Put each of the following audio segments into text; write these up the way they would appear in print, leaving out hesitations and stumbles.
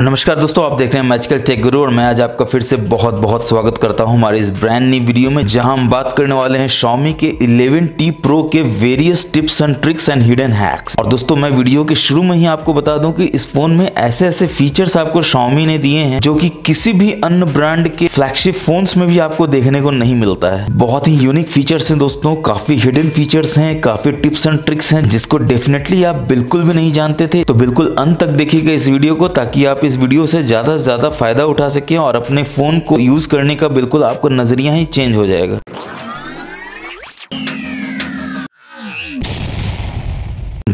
नमस्कार दोस्तों, आप देख रहे हैं मैजिकल टेक गुरु और मैं आज आपका फिर से बहुत बहुत स्वागत करता हूं हमारे इस ब्रांड न्यू वीडियो में, जहां हम बात करने वाले हैं Xiaomi के 11T Pro के various tips and tricks and hidden hacks. और दोस्तों, मैं वीडियो के शुरू में ही आपको बता दूं कि इस फोन में ऐसे ऐसे फीचर्स आपको Xiaomi ने दिए हैं जो कि किसी भी अन्य ब्रांड के फ्लैगशिप फोन्स में भी आपको देखने को नहीं मिलता है। बहुत ही यूनिक फीचर्स हैं दोस्तों, काफी हिडन फीचर्स हैं, काफी टिप्स एंड ट्रिक्स हैं जिसको डेफिनेटली आप बिल्कुल भी नहीं जानते थे। तो बिल्कुल अंत तक देखिएगा इस वीडियो को, ताकि आप इस वीडियो से ज्यादा से ज्यादा फायदा उठा सकें और अपने फोन को यूज करने का बिल्कुल आपका नजरिया ही चेंज हो जाएगा।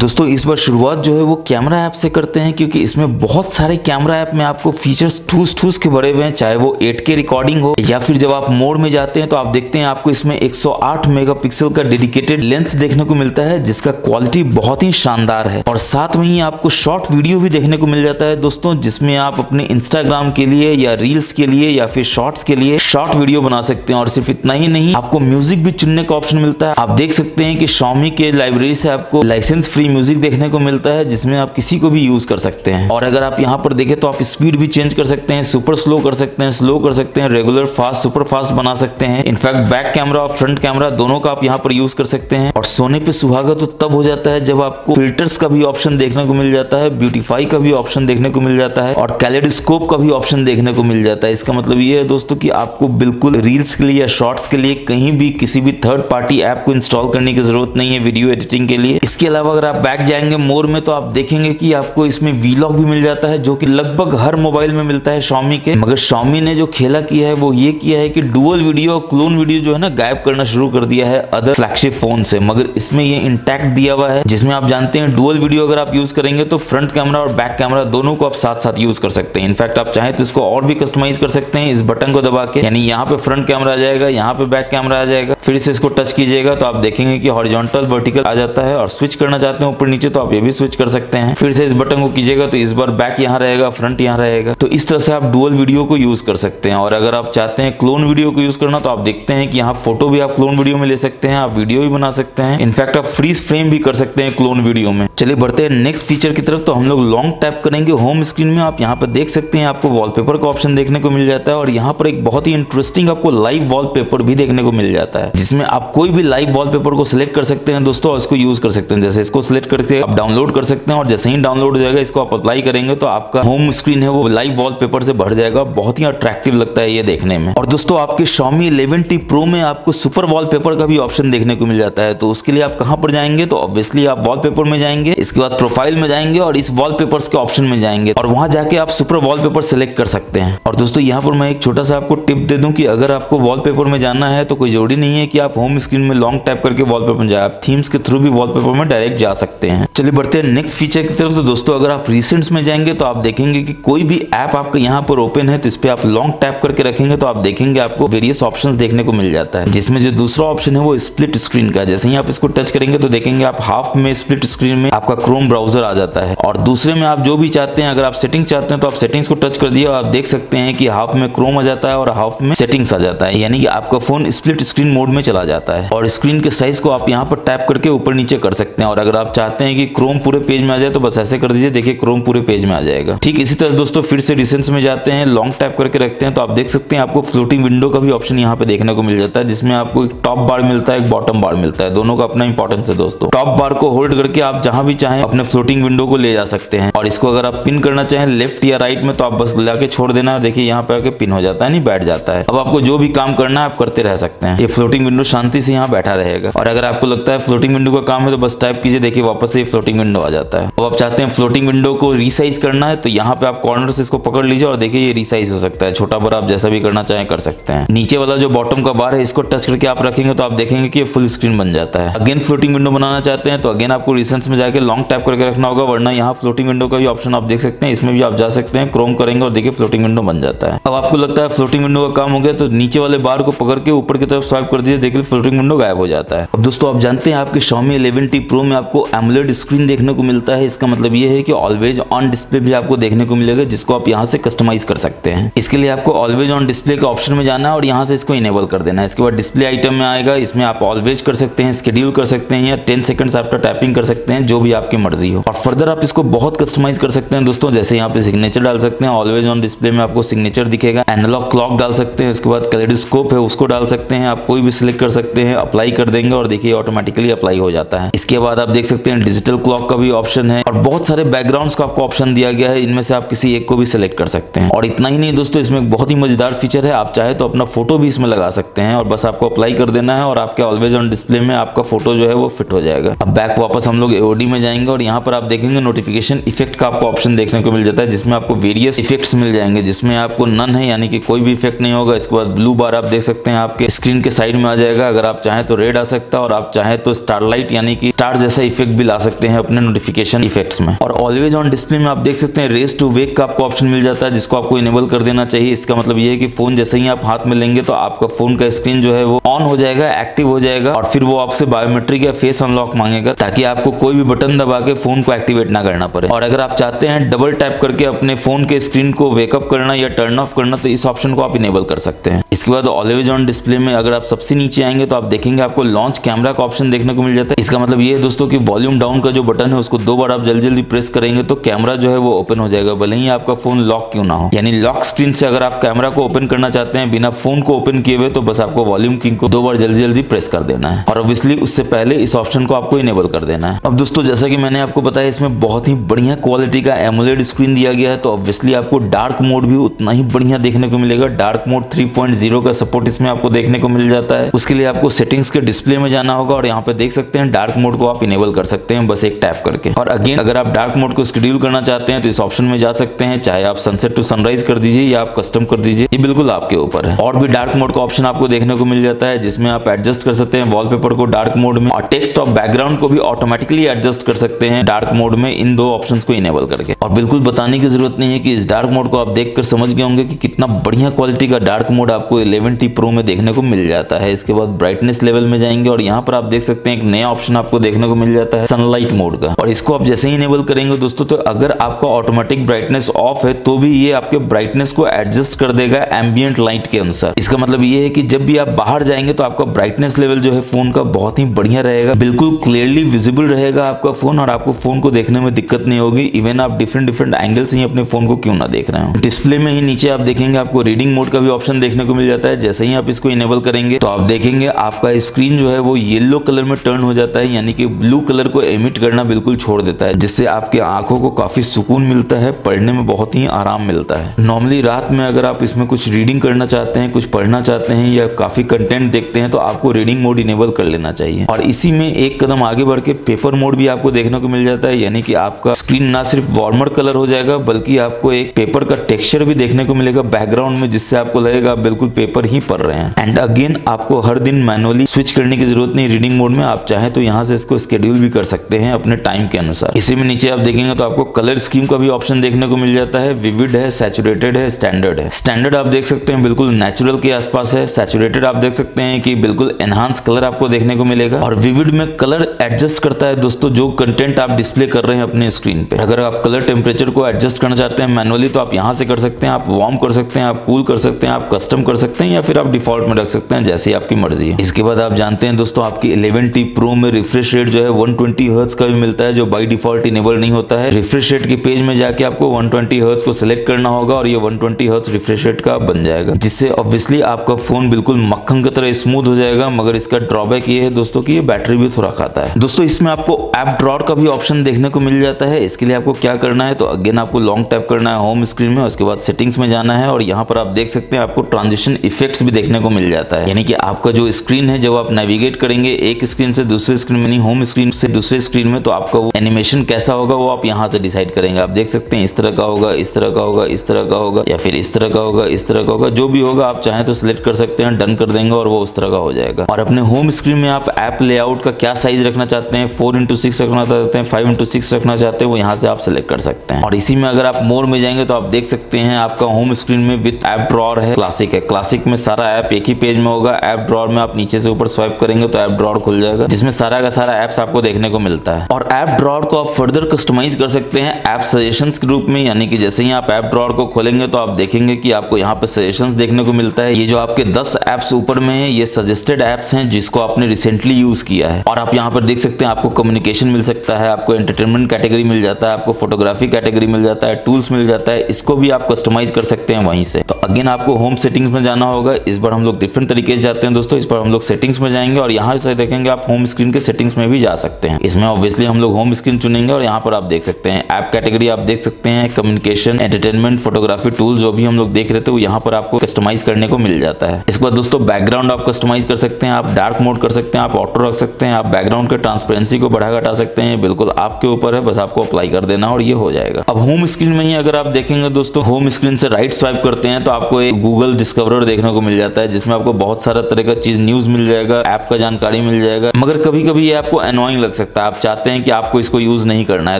दोस्तों, इस बार शुरुआत जो है वो कैमरा ऐप से करते हैं, क्योंकि इसमें बहुत सारे कैमरा ऐप में आपको फीचर्स ठूस ठूस के भरे हुए हैं, चाहे वो 8K रिकॉर्डिंग हो या फिर जब आप मोड में जाते हैं तो आप देखते हैं आपको इसमें 108 मेगापिक्सल का डेडिकेटेड लेंस देखने को मिलता है जिसका क्वालिटी बहुत ही शानदार है। और साथ में ही आपको शॉर्ट वीडियो भी देखने को मिल जाता है दोस्तों, जिसमें आप अपने इंस्टाग्राम के लिए या रील्स के लिए या फिर शॉर्ट्स के लिए शॉर्ट वीडियो बना सकते हैं। और सिर्फ इतना ही नहीं, आपको म्यूजिक भी चुनने का ऑप्शन मिलता है। आप देख सकते हैं कि Xiaomi के लाइब्रेरी से आपको लाइसेंस फ्री म्यूजिक देखने को मिलता है जिसमें आप किसी को भी यूज कर सकते हैं। और अगर आप यहाँ पर देखें तो आप स्पीड भी चेंज कर सकते हैं, सुपर स्लो कर सकते हैं, स्लो कर सकते हैं, रेगुलर फास्ट, सुपर फास्ट बना सकते हैं। इनफैक्ट बैक कैमरा और फ्रंट कैमरा दोनों का आप यहाँ पर यूज कर सकते हैं। और सोने पे सुहागा तो तब हो जाता है जब आपको फिल्टर्स का भी ऑप्शन देखने को मिल जाता है, ब्यूटीफाई का भी ऑप्शन देखने को मिल जाता है और कैलेडोस्कोप का भी ऑप्शन देखने को मिल जाता है। इसका मतलब ये है दोस्तों कि आपको बिल्कुल रील्स के लिए या शॉर्ट्स के लिए कहीं भी किसी भी थर्ड पार्टी ऐप को इंस्टॉल करने की जरूरत नहीं है वीडियो एडिटिंग के लिए। इसके अलावा अगर आप बैक जाएंगे मोर में तो आप देखेंगे कि आपको इसमें वीलॉग भी मिल जाता है जो कि लगभग हर मोबाइल में मिलता है Xiaomi के। मगर Xiaomi ने जो खेला किया है वो ये किया है कि डुअल वीडियो और क्लोन वीडियो जो है ना गायब करना शुरू कर दिया है अदर फ्लैगशिप फोन से, मगर इसमें ये इंटैक्ट दिया हुआ है। जिसमें आप जानते हैं डुअल वीडियो अगर आप यूज करेंगे तो फ्रंट कैमरा और बैक कैमरा दोनों को आप साथ साथ यूज कर सकते हैं। इनफैक्ट आप चाहें तो इसको और भी कस्टमाइज कर सकते हैं इस बटन को दबा के, यानी यहाँ पे फ्रंट कैमरा आ जाएगा, यहाँ पे बैक कैमरा आ जाएगा, फिर से इसको टच कीजिएगा तो आप देखेंगे कि हॉरिजॉन्टल वर्टिकल आ जाता है। और स्विच करना चाहते हैं ऊपर नीचे तो आप ये भी स्विच कर सकते हैं। फिर से इस बटन को कीजिएगा तो इस बार बैक यहाँ रहेगा, फ्रंट यहाँ रहेगा। तो इस तरह से आप डुअल वीडियो को यूज कर सकते हैं। और अगर आप चाहते हैं क्लोन वीडियो को यूज करना तो आप देखते हैं कि यहाँ फोटो भी आप क्लोन वीडियो में ले सकते हैं, आप वीडियो भी बना सकते हैं, इनफैक्ट आप फ्रीज फ्रेम भी कर सकते हैं क्लोन वीडियो में। चलिए बढ़ते हैं नेक्स्ट फीचर की तरफ। तो हम लोग लॉन्ग टैप करेंगे होम स्क्रीन में, आप यहाँ पर देख सकते हैं आपको वॉलपेपर का ऑप्शन देखने को मिल जाता है। और यहाँ पर एक बहुत ही इंटरेस्टिंग आपको लाइव वॉलपेपर भी देखने को मिल जाता है, जिसमें आप कोई भी लाइव वॉलपेपर को सिलेक्ट कर सकते हैं दोस्तों और इसको यूज कर सकते हैं। जैसे इसको सिलेक्ट करके आप डाउनलोड कर सकते हैं और जैसे ही डाउनलोड हो जाएगा इसको आप अप्लाई करेंगे तो आपका होम स्क्रीन है वो लाइव वॉलपेपर से भर जाएगा। बहुत ही अट्रैक्टिव लगता है ये देखने में। और दोस्तों, आपके Xiaomi 11T Pro में आपको सुपर वॉलपेपर का भी ऑप्शन देखने को मिल जाता है। तो उसके लिए आप कहां पर जाएंगे तो ऑब्वियसली आप वॉलपेपर में जाएंगे, इसके बाद प्रोफाइल में जाएंगे और इस वॉलपेपर्स के ऑप्शन में जाएंगे और वहां जाके आप सुपर वॉलपेपर सिलेक्ट कर सकते हैं। और दोस्तों, यहाँ पर मैं एक छोटा सा आपको टिप दे दूं कि अगर आपको वॉलपेपर में जाना है तो कोई जरूरी नहीं है कि आप होम स्क्रीन में लॉन्ग टैप करके वॉलपेपर में जाए, आप थीम्स के थ्रू भी वॉलपेपर में डायरेक्ट जा सकते हैं। चलिए बढ़ते हैं नेक्स्ट फीचर की तरफ। तो दोस्तों, अगर आप रिसेंट्स में जाएंगे तो आप देखेंगे कि कोई भी ऐप आपके यहाँ पर ओपन है तो इस पे आप लॉन्ग टैप करके रखेंगे तो आप देखेंगे आपको वेरियस ऑप्शंस देखने को मिल जाता है, जिसमें जो दूसरा ऑप्शन है वो स्प्लिट स्क्रीन का। जैसे ही आप इसको टच करेंगे तो देखेंगे आप हाफ में स्प्लिट स्क्रीन में आपका क्रोम ब्राउजर आ जाता है। और दूसरे में आप जो भी चाहते हैं, अगर आप सेटिंग चाहते हैं तो आप सेटिंग्स को टच कर दिए और आप देख सकते हैं कि हाफ में क्रोम आ जाता है और हाफ में सेटिंग्स आ जाता है, यानी कि आपका फोन स्प्लिट स्क्रीन मोड में चला जाता है। और स्क्रीन के साइज को आप यहाँ पर टैप करके ऊपर नीचे कर सकते हैं। और अगर आप चाहते हैं कि क्रोम पूरे पेज में आ जाए तो बस ऐसे कर दीजिए, देखिए क्रोम पूरे पेज में आ जाएगा। ठीक इसी तरह दोस्तों, फिर से रिसेंट्स में जाते हैं, लॉन्ग टैप करके रखते हैं तो आप देख सकते हैं आपको फ्लोटिंग विंडो का भी ऑप्शन यहाँ पे देखने को मिल जाता है, जिसमें आपको एक टॉप बार मिलता है, एक बॉटम बार मिलता है, दोनों का अपना इंपॉर्टेंस है दोस्तों। टॉप बार को होल्ड करके आप जहां भी चाहें अपने फ्लोटिंग विंडो को ले जा सकते हैं। और इसको अगर आप पिन करना चाहें लेफ्ट या राइट में तो आप बस लाके छोड़ देना, देखिए यहाँ पे आके पिन हो जाता है, नहीं बैठ जाता है। अब आपको जो भी काम करना है आप करते रह सकते हैं, ये फ्लोटिंग विंडो शांति से यहाँ बैठा रहेगा। और अगर आपको लगता है फ्लोटिंग विंडो का काम है तो बस टाइप कीजिए, देखिए वापस से फ्लोटिंग विंडो आ जाता है। अब आप चाहते हैं फ्लोटिंग विंडो को रीसाइज करना है तो यहाँ पे आप कॉर्नर से इसको पकड़ लीजिए और देखिए ये रीसाइज हो सकता है, छोटा बड़ा आप जैसा भी करना चाहें कर सकते हैं। नीचे वाला जो बॉटम का बार है इसको टच करके आप रखेंगे तो आप देखेंगे कि ये फुल स्क्रीन बन जाता है। अगेन फ्लोटिंग विंडो बनाना चाहते हैं तो अगेन आपको रिसेंट्स में जाकर लॉन्ग टैप करके रखना होगा, वरना यहाँ फ्लोटिंग विंडो का भी ऑप्शन आप देख सकते हैं, इसमें भी आप जा सकते हैं, क्रोम करेंगे और देखिए फ्लोटिंग विंडो बन जाता है। अब आपको लगता है फ्लोटिंग विंडो का काम हो गया तो नीचे वाले बार को पकड़ के ऊपर की तरफ स्वाइप कर दीजिए, देखिए फ्लोटिंग विंडो गायब हो जाता है। अब दोस्तों, आप जानते हैं आपके Xiaomi 11T Pro में आपको एमोलेड स्क्रीन देखने को मिलता है। इसका मतलब ये है कि ऑलवेज ऑन डिस्प्ले भी आपको देखने को मिलेगा, जिसको आप यहाँ से कस्टमाइज कर सकते हैं। इसके लिए आपको ऑलवेज ऑन डिस्प्ले के ऑप्शन में जाना है और यहाँ से इसको इनेबल कर देना है। इसके बाद डिस्प्ले आइटम में आएगा, इसमें आप ऑलवेज कर सकते हैं, शेड्यूल कर सकते हैं या 10 सेकंड आफ्टर टैपिंग कर सकते हैं, जो भी आपकी मर्जी हो। और फर्दर आप इसको बहुत कस्टमाइज कर सकते हैं दोस्तों। जैसे यहाँ पे सिग्नेचर डाल सकते हैं, ऑलवेज ऑन डिस्प्ले में आपको सिग्नेचर दिखेगा। एनालॉग क्लॉक डाल सकते हैं, उसके बाद कैलेडोस्कोप है उसको डाल सकते हैं। आप कोई भी सिलेक्ट कर सकते हैं, अप्लाई कर देंगे और देखिए ऑटोमेटिकली अप्लाई हो जाता है। इसके बाद आप देख सकते हैं डिजिटल क्लॉक का भी ऑप्शन है और बहुत सारे बैकग्राउंड्स का आपको ऑप्शन दिया गया है, इनमें से आप किसी एक को भी सिलेक्ट कर सकते हैं। और इतना ही नहीं दोस्तों, इसमें एक बहुत ही मजेदार फीचर है, आप चाहे तो अपना फोटो भी इसमें लगा सकते हैं और बस आपको अप्लाई कर देना है और आपके ऑलवेज ऑन डिस्प्ले में आपका फोटो जो है वो फिट हो जाएगा। अब बैक वापस हम लोग एओडी में जाएंगे और यहाँ पर आप देखेंगे नोटिफिकेशन इफेक्ट का आपको ऑप्शन देखने को मिल जाता है, जिसमें आपको वेरियस इफेक्ट्स मिल जाएंगे, जिसमें आपको नन है यानी कि कोई भी इफेक्ट नहीं होगा। इसके बाद ब्लू बार आप देख सकते हैं आपके स्क्रीन के साइड में आ जाएगा, अगर आप चाहें तो रेड आ सकता है और आप चाहें तो स्टारलाइट यानी कि स्टार जैसा इफेक्ट भी ला सकते हैं अपने नोटिफिकेशन इफेक्ट्स में। और ऑलवेज ऑन डिस्प्ले में आप देख सकते हैं रेस टू वेक का आपको ऑप्शन मिल जाता है, जिसको आपको इनेबल कर देना चाहिए। इसका मतलब यह है कि फोन जैसे ही आप हाथ में लेंगे तो आपका फोन का स्क्रीन जो है वो ऑन हो जाएगा, एक्टिव हो जाएगा और फिर वो आपसे बायोमेट्रिक या फेस अनलॉक मांगेगा, ताकि आपको कोई भी बटन दबा के फोन को एक्टिवेट ना करना पड़े। और अगर आप चाहते हैं डबल टैप करके अपने फोन के स्क्रीन को वेकअप करना या टर्न ऑफ करना, तो इस ऑप्शन को आप इनेबल कर सकते हैं। इसके बाद ऑलवेज ऑन डिस्प्ले में अगर आप सबसे नीचे आएंगे तो आप देखेंगे आपको लॉन्च कैमरा का ऑप्शन देखने को मिल जाता है। इसका मतलब ये है दोस्तों कि वॉल्यूम डाउन का जो बटन है उसको 2 बार आप जल्दी प्रेस करेंगे तो कैमरा जो है वो ओपन हो जाएगा, भले ही आपका फोन लॉक क्यों ना हो। यानी लॉक स्क्रीन से अगर आप कैमरा को ओपन करना चाहते हैं बिना फोन को ओपन किए हुए, तो बस आपको वॉल्यूम किंग को 2 बार जल्दी प्रेस कर देना है और ऑब्वियसली उससे पहले इस ऑप्शन को आपको इनेबल कर देना है। अब दोस्तों जैसा कि मैंने आपको बताया, इसमें बहुत ही बढ़िया क्वालिटी का एमोलेड स्क्रीन दिया गया है, तो ऑब्वियसली आपको डार्क मोड भी उतना ही बढ़िया देखने को मिलेगा। डार्क मोड 3.0 का सपोर्ट इसमें आपको देखने को मिल जाता है। उसके लिए आपको सेटिंग्स के डिस्प्ले में जाना होगा और यहाँ पे देख सकते हैं डार्क मोड को आप इनेबल कर सकते हैं बस एक टैप करके। और अगेन अगर आप डार्क मोड को शेड्यूल करना चाहते हैं तो इस ऑप्शन में जा सकते हैं, चाहे आप सनसेट टू सनराइज कर दीजिए या आप कस्टम कर दीजिए, ये बिल्कुल आपके ऊपर है। और भी डार्क मोड का ऑप्शन आपको देखने को मिल जाता है, जिसमें आप एडजस्ट कर सकते हैं वॉलपेपर को डार्क मोड में और टेक्स्ट और बैकग्राउंड को भी ऑटोमेटिकली एडजस्ट कर सकते हैं डार्क मोड में, इन दो ऑप्शन को इनेबल करके। और बिल्कुल बताने की जरूरत नहीं है कि इस डार्क मोड को आप देखकर समझ गए होंगे कि कितना बढ़िया क्वालिटी का डार्क मोड आपको 11T Pro में देखने को मिल जाता है। इसके बाद ब्राइटनेस लेवल में जाएंगे और यहाँ पर आप देख सकते हैं एक नया ऑप्शन आपको देखने को मिल जाता है सनलाइट मोड का, और इसको आप जैसे ही इनेबल करेंगे दोस्तों तो अगर आपका ऑटोमेटिक ब्राइटनेस ऑफ है तो भी ये आपके ब्राइटनेस को एडजस्ट कर देगा एम्बियंट लाइट के अनुसार। इसका मतलब ये है कि जब भी आप बाहर जाएंगे तो आपका ब्राइटनेस लेवल जो है फोन का बहुत ही बढ़िया रहेगा, बिल्कुल क्लियरली विजिबल रहेगा आपका फोन और आपको फोन को देखने में दिक्कत नहीं होगी, इवन आप डिफरेंट एंगल से ही अपने फोन को क्यों ना देख रहे हो। डिस्प्ले में ही नीचे आप देखेंगे आपको रीडिंग मोड का भी ऑप्शन देखने को मिल जाता है। जैसे ही आप इसको इनेबल करेंगे तो आप देखेंगे आपका स्क्रीन जो है वो येलो कलर में टर्न हो जाता है, यानी कि ब्लू कलर को एमिट करना बिल्कुल छोड़ देता है, जिससे आपके आंखों को काफी सुकून मिलता है, पढ़ने में बहुत ही आराम मिलता है। नॉर्मली रात में अगर आप इसमें कुछ रीडिंग करना चाहते हैं, कुछ पढ़ना चाहते हैं या काफी कंटेंट देखते हैं तो आपको रीडिंग मोड इनेबल कर लेना चाहिए। और इसी में एक कदम आगे बढ़ के पेपर मोड भी आपको देखने को मिल जाता है, यानी कि आपका स्क्रीन ना सिर्फ वार्मर कलर हो जाएगा बल्कि आपको एक पेपर का टेक्सचर भी देखने को मिलेगा बैकग्राउंड में, जिससे आपको लगेगा आप बिल्कुल पेपर ही पढ़ रहे हैं। एंड अगेन आपको हर दिन मैनुअली स्विच करने की जरूरत नहीं रीडिंग मोड में, आप चाहे तो यहाँ से इसको स्केड्यूल भी कर सकते हैं अपने टाइम के अनुसार। इसी में नीचे आप देखेंगे तो आपको कलर स्कीम का भी ऑप्शन देखने को मिल जाता है, विविड है, सैचुरेटेड है, स्टैंडर्ड है। स्टैंडर्ड आप देख सकते हैं बिल्कुल नेचुरल के आसपास है, सैचुरेटेड आप देख सकते हैं कि बिल्कुल एनहांस कलर आपको देखने को मिलेगा और विविड में कलर एडजस्ट करता है दोस्तों जो कंटेंट आप डिस्प्ले कर रहे हैं अपने स्क्रीन पे। अगर आप कलर टेम्परेचर को एडजस्ट करना चाहते हैं मैनुअली तो आप यहाँ से कर सकते हैं, आप वार्म कर सकते हैं, आप कूल कर सकते हैं, आप कस्टम कर सकते हैं या फिर आप डिफॉल्ट में रख सकते हैं, जैसी आपकी मर्जी है। इसके बाद आप जानते हैं दोस्तों आपकी 11T Pro में रिफ्रेश रेट जो है 120 हर्ट्ज का भी मिलता है, जो बाई डिफॉल्ट इनेबल नहीं होता है। रिफ्रेश रेट के पेज में जाके आपको 120 हर्ट्ज को सिलेक्ट करना होगा और ये 120 हर्ट्ज रिफ्रेश रेट का बन जाएगा, जिससे ऑब्वियसली आपका फोन बिल्कुल मक्खन की तरह स्मूथ हो जाएगा। मगर इसका ड्रॉबैक ये है दोस्तों कि ये बैटरी भी थोड़ा खाता है। दोस्तों इसमें आपको ऐप ड्रॉअर का भी ऑप्शन देखने को मिल जाता है। इसके लिए आपको क्या करना है तो अगेन आपको लॉन्ग टैप करना है होम स्क्रीन में, उसके बाद सेटिंग्स में जाना है और यहाँ पर आप देख सकते हैं आपको ट्रांजिशन इफेक्ट्स भी देखने को मिल जाता है, यानी कि आपका जो स्क्रीन है जब आप नेविगेट करेंगे एक स्क्रीन से दूसरे स्क्रीन में, होम स्क्रीन से दूसरे स्क्रीन में, तो आपका वो एनिमेशन कैसा होगा वो आप यहाँ से डिसाइड करेंगे। आप देख सकते हैं इस तरह का होगा, इस तरह का होगा, इस तरह का होगा या फिर इस तरह का होगा, इस तरह का होगा, जो भी होगा आप चाहें तो सिलेक्ट कर सकते हैं, डन कर देंगे और वो उस तरह का हो जाएगा। और अपने होम स्क्रीन में आप ऐप लेआउट का क्या साइज रखना चाहते हैं, 4x6 रखना चाहते हैं, 5x6 रखना चाहते हैं, वो यहाँ से आप सेलेक्ट कर सकते हैं। और इसी में अगर आप मोर में जाएंगे तो आप देख सकते हैं आपका होम स्क्रीन में विथ ऐप ड्रॉअर है, क्लासिक है। क्लासिक में सारा ऐप एक ही पेज में होगा। ऐप ड्रॉअर में आप नीचे से ऊपर स्वाइप करेंगे तो ऐप ड्रॉअर खुल जाएगा, जिसमें सारा का सारा ऐप्स आपको देखने को मिलता है। और ऐप ड्रॉअर को आप फर्दर कस्टमाइज कर सकते हैं ऐप सजेशंस के रूप में, यानी कि जैसे ही आप ऐप ड्रॉअर को खोलेंगे तो आप देखेंगे कि आपको यहाँ पे सजेशंस देखने को मिलता है। ये जो आपके 10 ऐप्स ऊपर में है, ये सजेस्टेड ऐप्स हैं जिसको आपने रिसेंटली यूज किया है। और आप यहाँ पर देख सकते हैं आपको कम्युनिकेशन मिल सकता है, आपको एंटरटेनमेंट कैटेगरी मिल जाता है, आपको फोटोग्राफी कैटेगरी मिल जाता है, टूल्स मिल जाता है। इसको भी आप कस्टमाइज कर सकते हैं वहीं से। तो अगेन आपको होम सेटिंग्स में जाना होगा। इस बार हम लोग डिफरेंट तरीके से जाते हैं दोस्तों। इस पर हम लोग सेटिंग्स में जाएंगे और यहाँ से देखेंगे आप होम स्क्रीन के सेटिंग्स में भी जा सकते हैं। इसमें ऑब्वियसली हम लोग होम स्क्रीन चुनेंगे और यहाँ पर आप देख सकते हैं ऐप कैटेगरी आप देख सकते हैं, कम्युनिकेशन, एंटरटेनमेंट, फोटोग्राफी, टूल, जो भी हम लोग देख रहे थे वो यहाँ पर आपको कस्टमाइज करने को मिल जाता है। इसके बाद दोस्तों बैकग्राउंड आप कस्टमाइज कर सकते हैं, आप डार्क मोड कर सकते हैं, आप ऑटो रख सकते हैं, आप बैकग्राउंड के ट्रांसपेरेंसी को बढ़ा घटा सकते हैं। बिल्कुल आपके ऊपर है, बस आपको अप्लाई कर देना और ये हो जाएगा। अब होम स्क्रीन में ही अगर आप देखेंगे दोस्तों, होम स्क्रीन से राइट स्वाइप करते हैं तो आपको एक गूगल डिस्कवर देखने को मिल जाता है, जिसमें आपको बहुत सारा तरह का चीज न्यूज मिल जाएगा, ऐप का जानकारी मिल जाएगा। मगर कभी कभी ये आपको एनोइंग लग सकता है। आप चाहते हैं कि आपको इसको यूज नहीं करना है